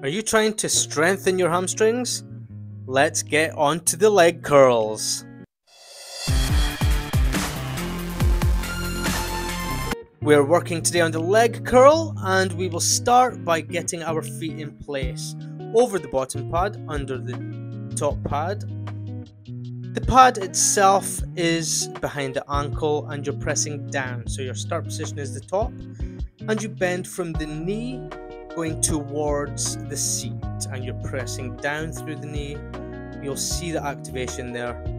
Are you trying to strengthen your hamstrings? Let's get on to the leg curls. We're working today on the leg curl, and we will start by getting our feet in place over the bottom pad, under the top pad. The pad itself is behind the ankle and you're pressing down, so your start position is the top and you bend from the knee going towards the seat and you're pressing down through the knee. You'll see the activation there.